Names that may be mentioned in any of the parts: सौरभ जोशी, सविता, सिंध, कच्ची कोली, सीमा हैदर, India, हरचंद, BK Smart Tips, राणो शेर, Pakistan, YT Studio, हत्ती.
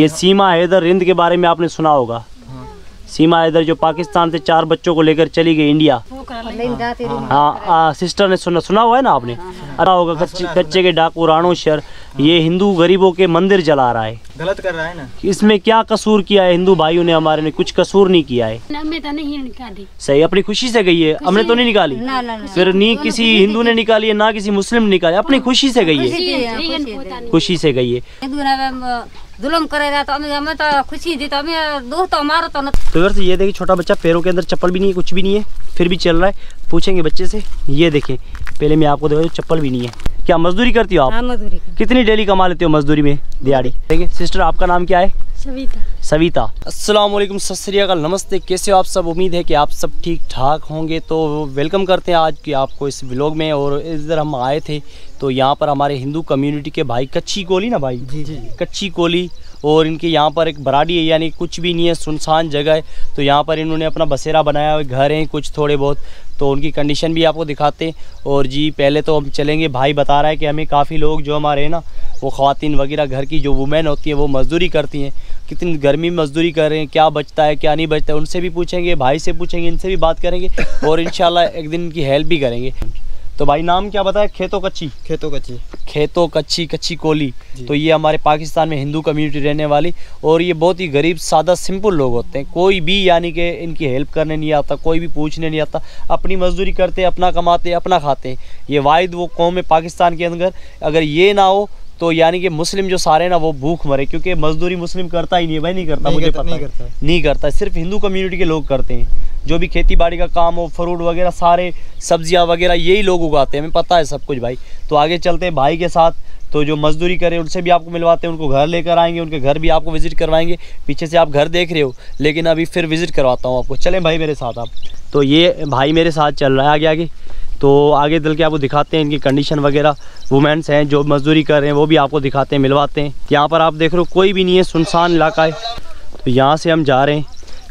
ये सीमा हैदर, हिंद के बारे में आपने सुना होगा। सीमा हैदर जो पाकिस्तान से 4 बच्चों को लेकर चली गई इंडिया। हाँ, सिस्टर ने सुना हुआ है ना आपने? अरा होगा कच्चे के डाकू राणो शेर, ये हिंदू गरीबों के मंदिर जला रहा है, गलत कर रहा है ना। इसमें क्या कसूर किया है हिंदू भाइयों ने? हमारे ने कुछ कसूर नहीं किया है। नहीं सही, अपनी खुशी से गई है, हमने तो नहीं निकाली। फिर नहीं किसी हिंदू ने निकाली है, ना किसी मुस्लिम ने निकाली, अपनी खुशी से गई है, खुशी से गई है। तो ये देखिए छोटा बच्चा, पैरों के अंदर चप्पल भी नहीं है, कुछ भी नहीं है, फिर भी चल रहा है। पूछेंगे बच्चे से, ये देखें पहले मैं आपको देखो, चप्पल भी नहीं है। क्या मजदूरी करती हो आप? हाँ, मजदूरी। कितनी डेली कमा लेते हो मजदूरी में, दिहाड़ी? देखिए सिस्टर, आपका नाम क्या है? सविता। सविता, अस्सलाम वालेकुम, सत श्री अकाल, नमस्ते, कैसे हो आप सब? उम्मीद है कि आप सब ठीक ठाक होंगे। तो वेलकम करते हैं आज की आपको इस व्लॉग में। और इधर हम आए थे तो यहाँ पर हमारे हिंदू कम्युनिटी के भाई, कच्ची कोली ना भाई, जी। कच्ची कोली, और इनके यहाँ पर एक बराडी है, यानी कुछ भी नहीं है, सुनसान जगह है। तो यहाँ पर इन्होंने अपना बसेरा बनाया हुआ, घर हैं कुछ थोड़े बहुत, तो उनकी कंडीशन भी आपको दिखाते हैं। और जी पहले तो हम चलेंगे, भाई बता रहा है कि हमें काफ़ी लोग जो हमारे हैं ना, वो ख़वातीन वगैरह घर की जो वुमेन होती हैं, वो मज़दूरी करती हैं, कितनी गर्मी में मज़दूरी कर रहे हैं, क्या बचता है क्या नहीं बचता है, उनसे भी पूछेंगे, भाई से पूछेंगे, इनसे भी बात करेंगे और इंशाल्लाह एक दिन की हेल्प भी करेंगे। तो भाई नाम क्या बताया? खेतो कच्ची कच्ची कोली। तो ये हमारे पाकिस्तान में हिंदू कम्युनिटी रहने वाली, और ये बहुत ही गरीब सादा सिंपल लोग होते हैं। कोई भी यानी कि इनकी हेल्प करने नहीं आता, कोई भी पूछने नहीं आता, अपनी मजदूरी करते, अपना कमाते, अपना खाते। ये वाहिद वो कौम है पाकिस्तान के अंदर, अगर ये ना हो तो यानी कि मुस्लिम जो सारे ना, वो भूख मरे, क्योंकि मजदूरी मुस्लिम करता ही नहीं है भाई, नहीं करता, सिर्फ हिंदू कम्युनिटी के लोग करते हैं। जो भी खेती बाड़ी का काम हो, फ्रूट वगैरह, सारे सब्जियां वगैरह यही लोग उगाते हैं, हमें पता है सब कुछ भाई। तो आगे चलते हैं भाई के साथ, तो जो मजदूरी करे उनसे भी आपको मिलवाते हैं, उनको घर लेकर आएंगे, उनके घर भी आपको विजिट करवाएंगे। पीछे से आप घर देख रहे हो, लेकिन अभी फिर विजिट करवाता हूँ आपको, चलें भाई मेरे साथ आप। तो ये भाई मेरे साथ चल रहा है आगे आगे, तो आगे चल के आपको दिखाते हैं इनकी कंडीशन वगैरह। वुमेन्स हैं जो मजदूरी कर रहे हैं, वो भी आपको दिखाते हैं, मिलवाते हैं। यहाँ पर आप देख रहे हो कोई भी नहीं है, सुनसान इलाका है। तो यहाँ से हम जा रहे हैं,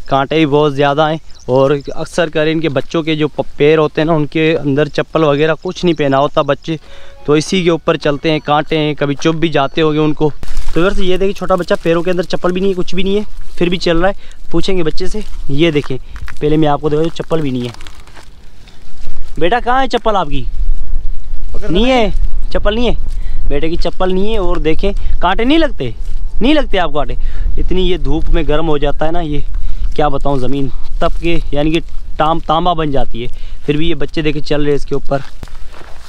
कांटे भी बहुत ज़्यादा हैं, और अक्सर करें इनके बच्चों के जो पैर होते हैं ना, उनके अंदर चप्पल वगैरह कुछ नहीं पहना होता बच्चे, तो इसी के ऊपर चलते हैं, कांटे हैं, कभी चुप भी जाते होंगे उनको। तो वैसे ये देखिए छोटा बच्चा, पैरों के अंदर चप्पल भी नहीं है, कुछ भी नहीं है, फिर भी चल रहा है। पूछेंगे बच्चे से, ये देखें पहले मैं आपको देखो, चप्पल भी नहीं है। बेटा कहाँ है चप्पल आपकी? नहीं है चप्पल, नहीं है बेटे की, चप्पल नहीं है। और देखें कांटे नहीं लगते आपको कांटे? इतनी ये धूप में गर्म हो जाता है ना, ये क्या बताऊं, ज़मीन तप के यानी कि तांबा बन जाती है, फिर भी ये बच्चे देखे चल रहे हैं इसके ऊपर।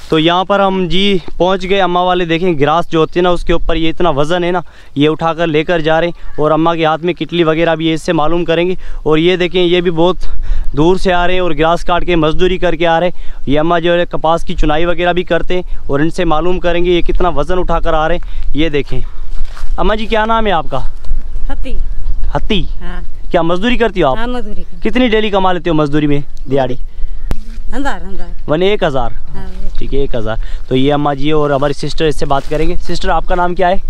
तो यहाँ पर हम जी पहुँच गए, अम्मा वाले देखें ग्रास जो होती है ना, उसके ऊपर ये इतना वज़न है ना, ये उठाकर लेकर जा रहे हैं। और अम्मा के हाथ में किटली वगैरह भी इससे मालूम करेंगे। और ये देखें ये भी बहुत दूर से आ रहे हैं, और ग्रास काट के मजदूरी करके आ रहे हैं। ये अम्मा जो है कपास की चुनाई वगैरह भी करते हैं, और इनसे मालूम करेंगे ये कितना वज़न उठा कर आ रहे हैं। ये देखें अम्मा जी, क्या नाम है आपका? हत्ती। हत्ती, क्या मजदूरी करती हो आप? हाँ, मजदूरी। कितनी डेली कमा लेते हो मजदूरी में, दिहाड़ी? 1000। ठीक है, 1000। तो ये अम्मा जी और हमारी सिस्टर, इससे बात करेंगे। सिस्टर आपका नाम क्या है?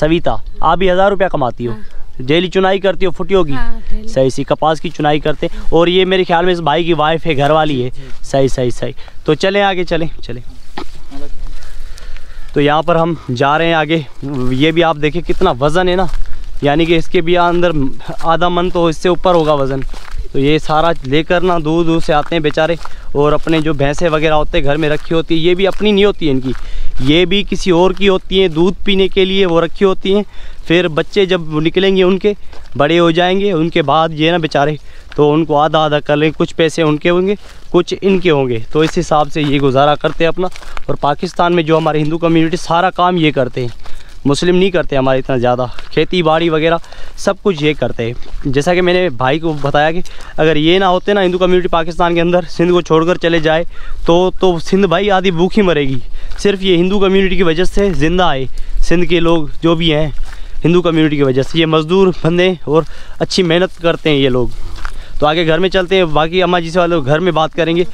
सविता। आप भी 1000 रुपया कमाती हो? हाँ। डेली चुनाई करती हो फुटियों की? हाँ, सही सही, कपास की चुनाई करते। और ये मेरे ख्याल में इस भाई की वाइफ है, घर वाली है। सही। तो चलें आगे, चलें। तो यहाँ पर हम जा रहे हैं आगे, ये भी आप देखें कितना वज़न है ना, यानी कि इसके भी अंदर आधा मन तो इससे ऊपर होगा वज़न। तो ये सारा लेकर ना दूर से आते हैं बेचारे, और अपने जो भैंसें वगैरह होते हैं घर में रखी होती है, ये भी अपनी नहीं होती है इनकी, ये भी किसी और की होती हैं, दूध पीने के लिए वो रखी होती हैं। फिर बच्चे जब निकलेंगे उनके, बड़े हो जाएंगे, उनके बाद ये ना बेचारे तो उनको आधा आधा कर लें, कुछ पैसे उनके होंगे, कुछ इनके होंगे। तो इस हिसाब से ये गुजारा करते हैं अपना। और पाकिस्तान में जो हमारे हिंदू कम्युनिटी सारा काम ये करते हैं, मुस्लिम नहीं करते हमारे इतना ज़्यादा, खेती बाड़ी वगैरह सब कुछ ये करते हैं। जैसा कि मैंने भाई को बताया कि अगर ये ना होते ना हिंदू कम्युनिटी पाकिस्तान के अंदर, सिंध को छोड़कर चले जाए तो सिंध भाई आधी भूखी मरेगी, सिर्फ ये हिंदू कम्युनिटी की वजह से ज़िंदा आए। सिंध के लोग जो भी हैं हिंदू कम्युनिटी की वजह से, ये मज़दूर बंदे और अच्छी मेहनत करते हैं ये लोग। तो आगे घर में चलते हैं, बाकी अम्मा जी से वाले घर में बात करेंगे,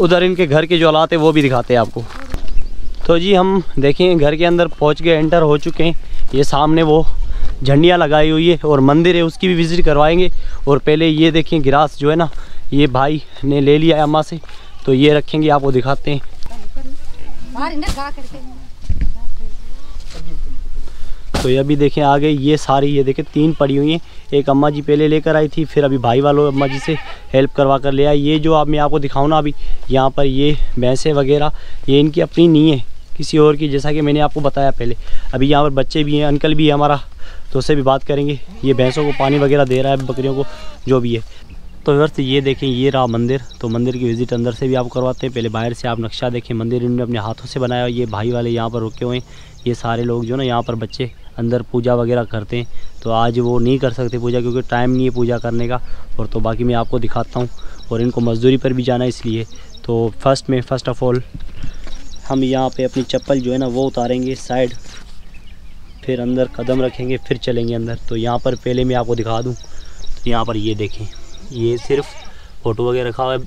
उधर इनके घर के जो हालात है वो भी दिखाते हैं आपको। तो जी हम देखें घर के अंदर पहुंच गए, एंटर हो चुके हैं। ये सामने वो झंडियाँ लगाई हुई है और मंदिर है, उसकी भी विज़िट करवाएंगे। और पहले ये देखें ग्रास जो है ना, ये भाई ने ले लिया है अम्मा से, तो ये रखेंगे, आपको दिखाते हैं। तो ये अभी देखें आगे ये सारी ये देखें तीन पड़ी हुई हैं। एक अम्मा जी पहले लेकर आई थी, फिर अभी भाई वालों अम्मा जी से हेल्प करवा कर ले आए। ये जो आप मैं आपको दिखाऊँ ना अभी यहाँ पर ये भैंसें वगैरह ये इनकी अपनी नहीं है किसी और की, जैसा कि मैंने आपको बताया पहले। अभी यहाँ पर बच्चे भी हैं, अंकल भी है हमारा, तो उससे भी बात करेंगे। ये भैंसों को पानी वगैरह दे रहा है, बकरियों को जो भी है। तो व्यवस्था ये देखें ये रहा मंदिर, तो मंदिर की विज़िट अंदर से भी आप करवाते हैं। पहले बाहर से आप नक्शा देखें, मंदिर इन्होंने अपने हाथों से बनाया। ये भाई वाले यहाँ पर रुके हुए हैं, ये सारे लोग जो ना यहाँ पर बच्चे अंदर पूजा वगैरह करते हैं। तो आज वो नहीं कर सकते पूजा क्योंकि टाइम नहीं है पूजा करने का, और तो बाकी मैं आपको दिखाता हूँ। और इनको मजदूरी पर भी जाना है इसलिए। तो फर्स्ट ऑफ ऑल हम यहाँ पर अपनी चप्पल जो है ना वो उतारेंगे साइड, फिर अंदर कदम रखेंगे, फिर चलेंगे अंदर। तो यहाँ पर पहले मैं आपको दिखा दूँ, तो यहाँ पर ये देखें ये सिर्फ फ़ोटो वगैरह रखा हुआ है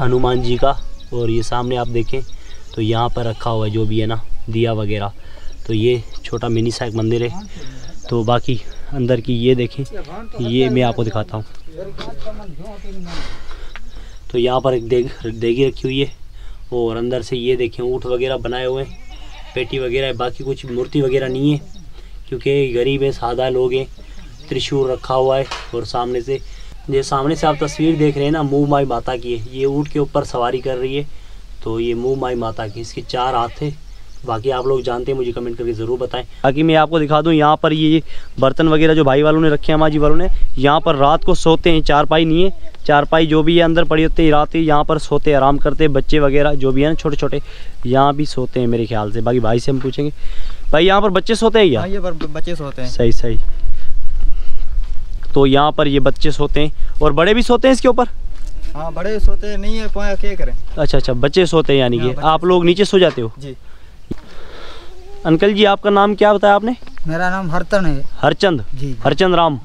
हनुमान जी का। और ये सामने आप देखें तो यहाँ पर रखा हुआ है जो भी है ना दिया वगैरह। तो ये छोटा मिनी साइक मंदिर है। तो बाकी अंदर की ये देखें, ये मैं आपको दिखाता हूँ। तो यहाँ पर एक देगी रखी हुई है, और अंदर से ये देखें ऊँट वगैरह बनाए हुए हैं, पेटी वगैरह है। बाकी कुछ मूर्ति वगैरह नहीं है क्योंकि गरीब है, सादा लोग हैं। त्रिशूल रखा हुआ है, और सामने से ये सामने से आप तस्वीर देख रहे हैं ना मूँ माई माता की है। ये ऊँट के ऊपर सवारी कर रही है, तो ये मूँ माई माता की, इसके चार हाथ है। बाकी आप लोग जानते हैं, मुझे कमेंट करके ज़रूर बताएं। बाकी मैं आपको दिखा दूं यहाँ पर ये बर्तन वगैरह जो भाई वालों ने रखे हैं, माँ जी वालों ने, यहाँ पर रात को सोते हैं। चारपाई नहीं है, चारपाई जो भी है अंदर पड़ी होती है, रात यहाँ पर सोते आराम करते हैं। बच्चे वगैरह जो भी है ना छोटे छोटे यहाँ भी सोते हैं मेरे ख्याल से। बाकी भाई से हम पूछेंगे, भाई यहाँ पर बच्चे सोते हैं क्या? बच्चे सोते हैं, सही सही। तो यहाँ पर ये बच्चे सोते हैं, और बड़े भी सोते हैं इसके ऊपर? हाँ बड़े सोते हैं, नहीं है क्या करें। अच्छा अच्छा, बच्चे सोते हैं, यानी कि आप लोग नीचे सो जाते हो जी। अंकल जी आपका नाम क्या बताया आपने? मेरा नाम हरचंद है। हरचंद जी, हरचंद राम।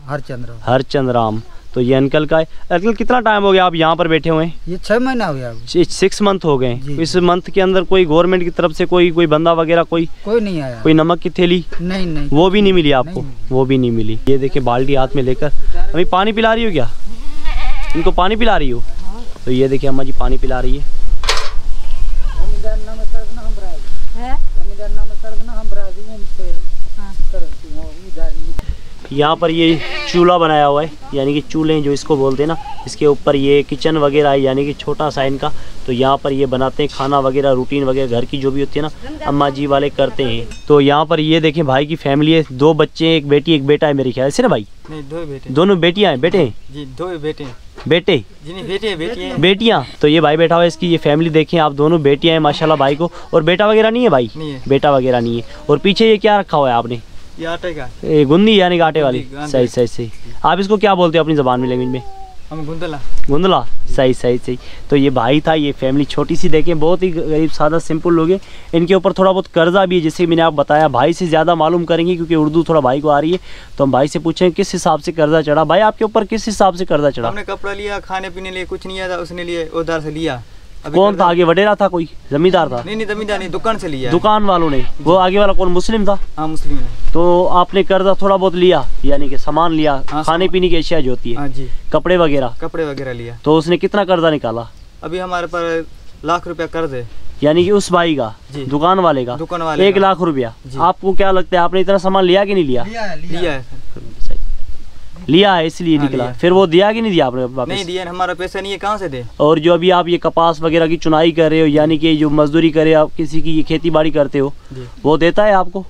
हरचंद राम। तो ये अंकल का है। अंकल कितना टाइम हो गया आप यहाँ पर बैठे हुए हैं? ये 6 महीना हो गया, 6 मंथ हो गए। इस मंथ के अंदर कोई गवर्नमेंट की तरफ से कोई बंदा वगैरह कोई नहीं आया? कोई नमक की थैली नहीं, वो भी नहीं मिली आपको? वो भी नहीं मिली। ये देखिए बाल्टी हाथ में लेकर अभी पानी पिला रही हो क्या इनको? पानी पिला रही हो? तो ये देखिए अम्मा जी पानी पिला रही है। यहाँ पर ये चूल्हा बनाया हुआ है, यानी कि चूल्हे जो इसको बोलते हैं ना, इसके ऊपर ये किचन वगैरह है, यानी कि छोटा सा इनका। तो यहाँ पर ये बनाते हैं खाना वगैरह, रूटीन वगैरह घर की जो भी होती है ना अम्मा जी वाले करते हैं। तो यहाँ पर ये देखें भाई की फैमिली है, 2 बच्चे, 1 बेटी 1 बेटा है मेरे ख्याल से ना भाई? नहीं 2 बेटे। दोनों बेटियाँ हैं? बेटे हैं जी, 2 बेटे बेटियाँ। तो ये भाई बैठा हुआ है, इसकी ये फैमिली देखें आप, दोनों बेटियाँ हैं माशाल्लाह भाई को। और बेटा वगैरह नहीं है भाई? बेटा वगैरह नहीं है। और पीछे ये क्या रखा हुआ है आपने? ये आटे का गुंदी, यानी आटे वाली। सही सही सही। आप इसको क्या बोलते हो अपनी जबान में, लैंग्वेज में? हम गुंदला। सही सही सही। तो ये भाई था, ये फैमिली छोटी सी देखें, बहुत ही गरीब सादा सिंपल लोग हैं। इनके ऊपर थोड़ा बहुत कर्जा भी है, जैसे मैंने आप बताया। भाई से ज़्यादा मालूम करेंगे क्योंकि उर्दू थोड़ा भाई को आ रही है, तो हम भाई से पूछें किस हिसाब से कर्जा चढ़ा। भाई आपके ऊपर किस हिसाब से कर्जा चढ़ा? हमने कपड़ा लिया, खाने पीने लिए कुछ नहीं आया, उसने लिए उधार से लिया। कौन था आगे, वडेरा था कोई, जमींदार था? नहीं जमींदार नहीं, दुकान से लिया, दुकान वालों ने। वो आगे वाला कौन, मुस्लिम था? हाँ मुस्लिम है। तो आपने कर्जा थोड़ा बहुत लिया, यानी कि सामान लिया, खाने पीने की अशिया जो होती है, कपड़े वगैरह लिया। तो उसने कितना कर्जा निकाला? अभी हमारे पर 1 लाख रुपया कर्ज है, यानी कि उस भाई का, दुकान वाले का 1 लाख रुपया। आपको क्या लगता है आपने इतना सामान लिया कि नहीं लिया? लिया है इसलिए निकला। फिर वो दिया कि नहीं दिया आपने वापस? नहीं दिया, हमारा पैसा नहीं है, कहाँ से दे। और जो अभी आप ये कपास वगैरह की चुनाई कर रहे हो, यानी कि जो मजदूरी करे आप किसी की, ये खेती बाड़ी करते हो, वो देता है आपको?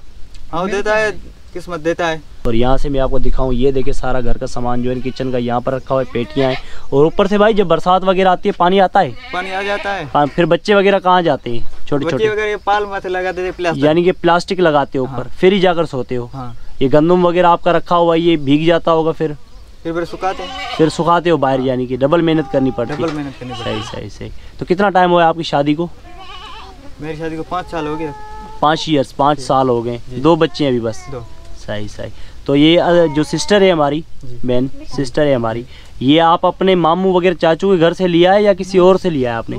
हाँ देता है, किस्मत देता है। और यहाँ से मैं आपको दिखाऊँ, ये देखे सारा घर का सामान जो है किचन का यहाँ पर रखा हुआ है, पेटियाँ हैं। और ऊपर से भाई जब बरसात वगैरह आती है पानी आता है? पानी आ जाता है। फिर बच्चे वगैरह कहाँ जाते हैं छोटे छोटे? पाल माथे लगाते थे, यानी कि प्लास्टिक लगाते हो ऊपर, फिर ही जाकर सोते हो। ये गंदम वगैरह आपका रखा हुआ है, ये भीग जाता होगा, फिर सुखाते हो बाहर, यानी कि डबल मेहनत करनी पड़ती है। सही। तो कितना टाइम हुआ है आपकी शादी को? मेरी शादी को 5 साल हो गए। 5 साल हो गए। 2 बच्चे हैं अभी बस? 2। सही। तो ये जो सिस्टर है हमारी, बहन सिस्टर है हमारी, ये आप अपने मामू वगैरह चाचू के घर से लिया है या किसी और से लिया है आपने?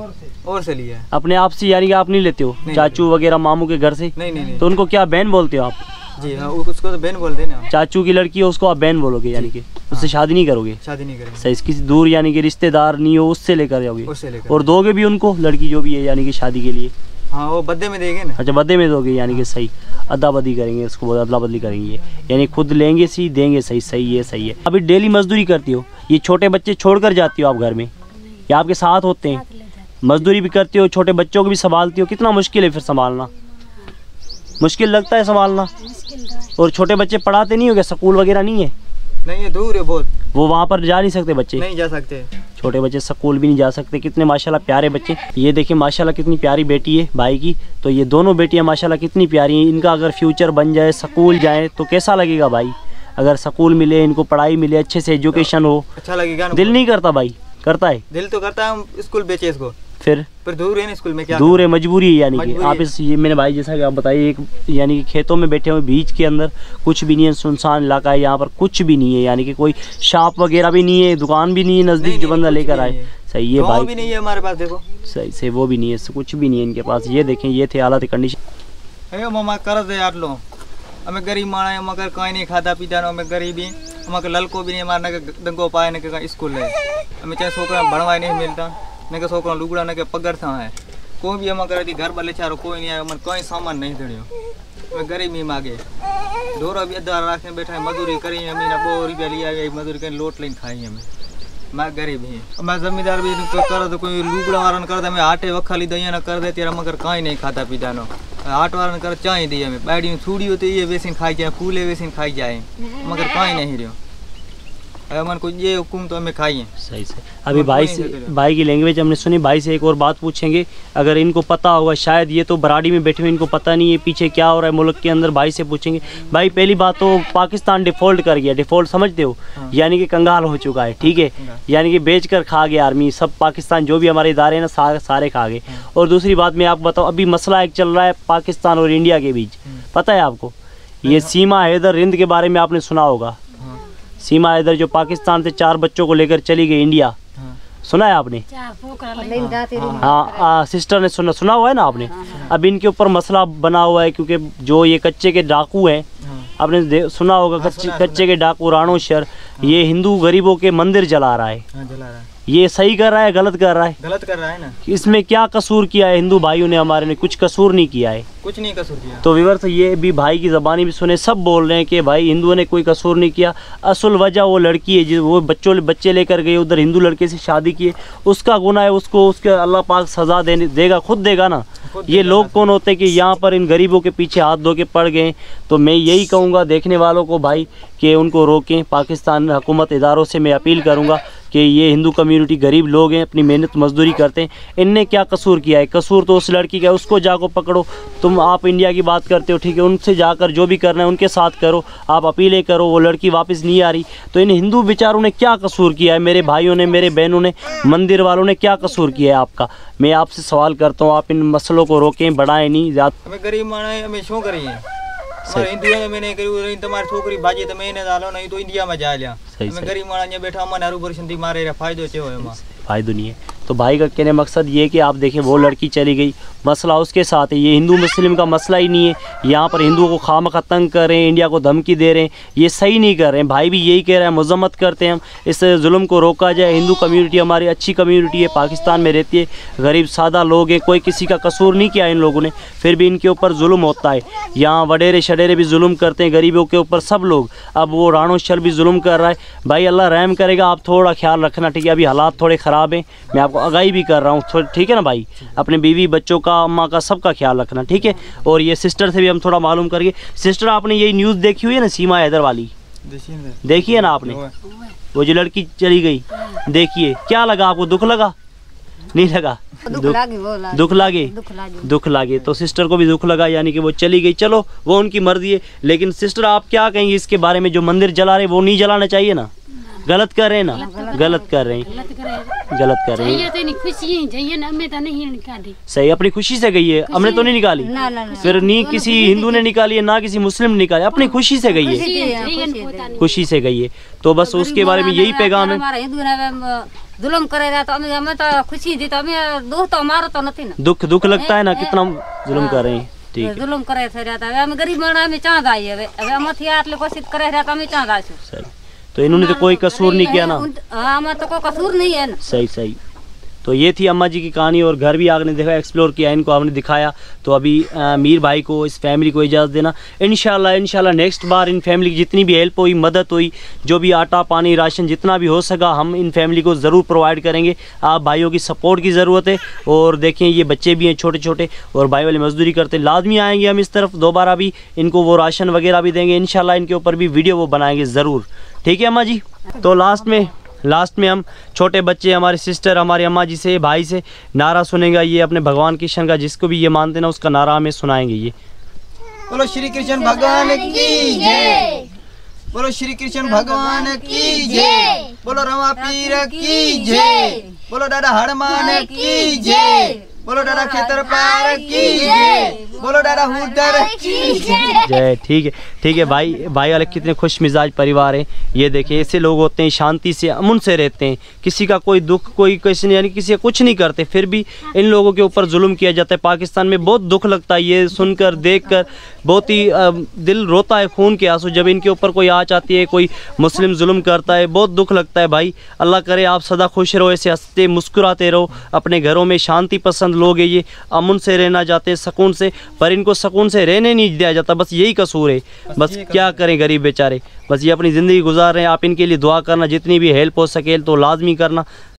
और से लिया है। अपने आप से, यानी कि आप नहीं लेते हो चाचू वगैरह मामू के घर से? नहीं। तो उनको क्या बहन बोलते हो आप? जी हाँ, उसको तो बहन बोलते हैं ना। चाचू की लड़की है, उसको आप बहन बोलोगे, यानी कि उससे शादी नहीं करोगे? शादी नहीं करेंगे। सही। किसी दूर यानी कि रिश्तेदार नहीं हो उससे लेकर जाओगे, और दोगे भी उनको लड़की जो भी है, यानी कि शादी के लिए? हाँ वो बदले में देंगे ना। अच्छा बदले में दोगे, यानी कि सही अदा बदली करेंगे, उसको अदला बदली करेंगे, यानी खुद लेंगे सही देंगे सही। सही है सही है। अभी डेली मजदूरी करती हो, ये छोटे बच्चे छोड़कर जाती हो आप घर में या आपके साथ होते हैं? मजदूरी भी करती हो, छोटे बच्चों को भी संभालती हो, कितना मुश्किल है फिर संभालना? मुश्किल लगता है संभालना। और छोटे बच्चे पढ़ाते नहीं हो गए, स्कूल वगैरह नहीं है? नहीं, ये दूर है बहुत, वो वहाँ पर जा नहीं सकते बच्चे, नहीं जा सकते छोटे बच्चे, स्कूल भी नहीं जा सकते। कितने माशाल्लाह प्यारे बच्चे, ये देखिए माशाल्लाह कितनी प्यारी बेटी है भाई की, तो ये दोनों बेटियाँ माशाल्लाह कितनी प्यारी हैं। इनका अगर फ्यूचर बन जाए, स्कूल जाए तो कैसा लगेगा भाई? अगर स्कूल मिले, इनको पढ़ाई मिले, अच्छे से एजुकेशन हो, अच्छा लगेगा। दिल नहीं करता भाई? करता है, दिल तो करता है, हम स्कूल बेचे इसको फिर, पर दूर है ना स्कूल में, क्या दूर है, मजबूरी है। यानी कि आप इस मेरे भाई जैसा कि आप बताइए, एक यानी कि खेतों में बैठे हुए, बीच के अंदर कुछ भी नहीं है, सुनसान इलाका है, यहाँ पर कुछ भी नहीं है, यानी कि कोई शॉप वगैरह भी नहीं है, दुकान भी नहीं है नज़दीक जो बंदा लेकर आए। सही है भाई, भी नहीं है हमारे पास, देखो सही से वो भी नहीं है, कुछ भी नहीं है इनके पास। ये देखें, ये थे हालात कंडीशन। मामा कर्ज है यार लोग, हमें गरीब माना है, मगर कहीं नहीं खाता पीता, हमें गरीबी, हमें ललको भी नहीं मारना, दंगो पाए ना स्कूल है, हमें चाहे छोकरा भणवा नहीं मिलता, न छोकरा लुगड़ा न पगड़ था है, कोई भी हम करे घर पर ले चारो कोई नहीं आया, मन कोई सामान नहीं धड़ो, गरीबी मांगे डोरा भी अदा राखे बैठा है, मजदूरी करी हमें 2 रुपया ले आई, मजदूरी कर लोट लेने खाई हमें, मैं गरीब ही मैं जमींदार भी कर तो कोई लुगड़ा वाला कर दे, आटे वखा ली दई न कर दे तेरा, मगर कहीं नहीं खाता पीता, आट वाला कर चाय दी हमें, बैडियों छूड़ी होती ये वेसिन खाई जाए, फूले वेसिन खाई जाए, मगर कहीं नहीं रहो, अमन को ये हुकुम तो हमें खाइए। सही से अभी भाई से, भाई की लैंग्वेज हमने सुनी, भाई से एक और बात पूछेंगे, अगर इनको पता होगा शायद, ये तो बराड़ी में बैठे हुए इनको पता नहीं है पीछे क्या हो रहा है मुल्क के अंदर, भाई से पूछेंगे। भाई पहली बात तो पाकिस्तान डिफ़ॉल्ट कर गया, डिफ़ॉल्ट समझते हो, हाँ। यानी कि कंगाल हो चुका है, ठीक है, यानी कि बेच कर खा गया आर्मी, सब पाकिस्तान जो भी हमारे इदारे हैं ना सारे खा गए। और दूसरी बात मैं आपको बताऊँ, अभी मसला एक चल रहा है पाकिस्तान और इंडिया के बीच, पता है आपको? ये सीमा हैदर हिंद के बारे में आपने सुना होगा, सीमा हैदर जो पाकिस्तान से 4 बच्चों को लेकर चली गई इंडिया, सुना है आपने? हाँ, सिस्टर ने सुना हुआ है ना आपने। अब इनके ऊपर मसला बना हुआ है, क्योंकि जो ये कच्चे के डाकू हैं, आपने सुना होगा, कच्चे के डाकू राणो शेर, ये हिंदू गरीबों के मंदिर जला रहा है, ये सही कर रहा है गलत कर रहा है? गलत कर रहा है ना। इसमें क्या कसूर किया है हिंदू भाइयों ने हमारे ने? कुछ कसूर नहीं किया है, कुछ नहीं कसूर किया। तो व्यूअर्स ये भी भाई की ज़बानी भी सुने, सब बोल रहे हैं कि भाई हिंदुओं ने कोई कसूर नहीं किया, असल वजह वो लड़की है जो वो बच्चे लेकर गए उधर, हिंदू लड़के से शादी किए, उसका गुनाह है, उसको उसके अल्लाह पाक सज़ा देगा, खुद देगा ना। ये लोग कौन होते हैं कि यहाँ पर इन गरीबों के पीछे हाथ धो के पड़ गए। तो मैं यही कहूँगा देखने वालों को भाई कि उनको रोकें, पाकिस्तान हुकूमत इदारों से मैं अपील करूँगा कि ये हिंदू कम्युनिटी गरीब लोग हैं, अपनी मेहनत मजदूरी करते हैं, इनने क्या कसूर किया है? कसूर तो उस लड़की का है, उसको जाकर पकड़ो। तुम आप इंडिया की बात करते हो, ठीक है, उनसे जाकर जो भी करना है उनके साथ करो, आप अपीलें करो, वो लड़की वापस नहीं आ रही। तो इन हिंदू बेचारों ने क्या कसूर किया है? मेरे भाइयों ने, मेरे बहनों ने, मंदिर वालों ने क्या कसूर किया है आपका? मैं आपसे सवाल करता हूँ, आप इन मसलों को रोकें, बढ़ाएँ नहीं ज़्यादा। गरीब माना हमें शो करिए, तो भाई का कहने मकसद ये कि आप देखें वो लड़की चली गई, मसला उसके साथ है, ये हिंदू मुस्लिम का मसला ही नहीं है। यहाँ पर हिंदुओं को खामखा तंग कर रहे हैं, इंडिया को धमकी दे रहे हैं, ये सही नहीं कर रहे हैं। भाई भी यही कह रहे हैं, मजम्मत करते हैं हम, इस जुल्म को रोका जाए। हिंदू कम्युनिटी हमारी अच्छी कम्युनिटी है, पाकिस्तान में रहती है, गरीब सादा लोग हैं, कोई किसी का कसूर नहीं किया इन लोगों ने, फिर भी इनके ऊपर जुल्म होता है। यहाँ वडेरे शडेरे भी जुल्म करते हैं गरीबों के ऊपर सब लोग, अब वो राणो शेर भी जुल्म कर रहा है। भाई अल्लाह रहम करेगा, आप थोड़ा ख्याल रखना, ठीक है, अभी हालात थोड़े ख़राब हैं, मैं आपको आगाही भी कर रहा हूँ, ठीक है ना भाई, अपने बीवी बच्चों का, अम्मा का, सबका ख्याल रखना, ठीक है। और ये सिस्टर से भी हम थोड़ा मालूम करेंगे। सिस्टर आपने यही न्यूज़ देखी हुई है ना, सीमा हैदर वाली देखी है ना आपने, वो जो लड़की चली गई देखिए, क्या लगा आपको? दुख लगा नहीं लगा? दुख लागे। तो सिस्टर को भी दुख लगा, यानी कि वो चली गई, चलो वो उनकी मर्जी है, लेकिन सिस्टर आप क्या कहेंगे इसके बारे में? जो मंदिर जला रहे वो नहीं जलाना चाहिए ना, गलत कर रहे हैं ना, गलत कर रहे हैं। सही, अपनी खुशी से गई है, हमने तो नहीं निकाली, फिर नहीं किसी हिंदू ने निकाली है ना किसी मुस्लिम ने निकाली, अपनी खुशी से गई है, खुशी से गई है। तो बस उसके बारे में यही पैगाम है, जुल्म करेगा तो हमें तो खुशी दी, तो हमें दुख तो हमारा तो नहीं ना, दुख लगता है ना कितना जुल्म कर रहे हैं, ठीक है, जुल्म करे थे रहता है, हम गरीब माना में चांद आई है, हम हथियार ले कोशिश करे रहता, हमें चांद आई है। तो इन्होंने तो कोई कसूर नहीं किया ना, हमारा तो कोई कसूर नहीं है ना। सही सही। तो ये थी अम्मा जी की कहानी और घर भी आपने देखा, एक्सप्लोर किया, इनको आपने दिखाया। तो अभी मीर भाई को, इस फैमिली को इजाज़त देना। इंशाल्लाह नेक्स्ट बार इन फैमिली की जितनी भी हेल्प हुई, मदद हुई, जो भी आटा पानी राशन जितना भी हो सका हम इन फैमिली को ज़रूर प्रोवाइड करेंगे। आप भाइयों की सपोर्ट की ज़रूरत है। और देखें ये बच्चे भी हैं छोटे छोटे और भाई वाले मजदूरी करते, लाजमी आएँगे हम इस तरफ दोबारा भी, इनको वो राशन वगैरह भी देंगे इंशाल्लाह, इनके ऊपर भी वीडियो वो बनाएंगे ज़रूर। ठीक है अम्मा जी। तो लास्ट में हम छोटे बच्चे, हमारे सिस्टर, हमारे अम्मा जी से, भाई से नारा सुनेगा ये अपने भगवान कृष्ण का, जिसको भी ये मानते ना उसका नारा हमें सुनाएंगे। ये बोलो श्री कृष्ण भगवान की जय, बोलो श्री कृष्ण भगवान की जय, बोलो रवा पीर की जय, बोलो दादा हनुमान की जय, बोलो दादा खेतर पार की जय, बोलो दादा हुदर की जय। ठीक है, ठीक है भाई, भाई वाले कितने खुश मिजाज परिवार है। ये देखिए ऐसे लोग होते हैं, शांति से अमन से रहते हैं, किसी का कोई दुख कोई कैसे यानी किसी का कुछ नहीं करते, फिर भी इन लोगों के ऊपर जुल्म किया जाता है। पाकिस्तान में बहुत दुख लगता है, ये सुनकर देखकर बहुत ही दिल रोता है खून के आंसू जब इनके ऊपर कोई आँच आती है, कोई मुस्लिम जुल्म करता है, बहुत दुख लगता है भाई। अल्लाह करे आप सदा खुश रहो, ऐसे हंसते मुस्कुराते रहो अपने घरों में। शांति पसंद लोग है ये, अमन से रहना चाहते हैं सुकून से, पर इनको सुकून से रहने नहीं दिया जाता, बस यही कसूर है। बस क्या करें गरीब बेचारे, बस ये अपनी ज़िंदगी गुजार रहे हैं। आप इनके लिए दुआ करना, जितनी भी हेल्प हो सके तो लाजमी करना।